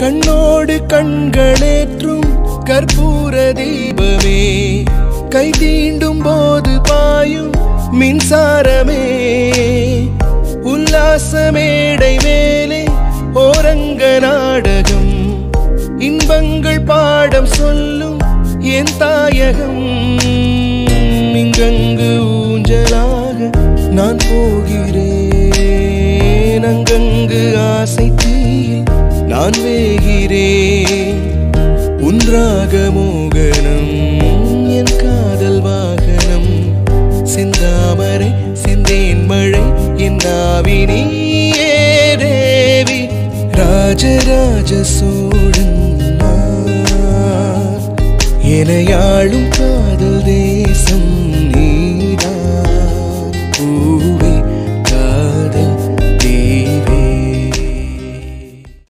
கண்ணோடு கண்களேற்றும் கற்பூர தீபமே கை தீண்டும் போது பாயும் மின்சாரமே உல்லாசமேடை மேலே ஓரங்க நாடகம் இன்பங்கள் பாடம் சொல்லும் என் தாயகம் இங்கங்கு ஊஞ்சலாக நான் போகிறேன் அங்கங்கு ஆசை தீயில் நான் வேகிறேன் உன்றாக மோகனம் என் காதல் வாகனம் செந்தாமரை செந்தேன் மழை என் ஆவினியே தேவி ராஜராஜ சோழன் எனையாளும் காதல் தேசம்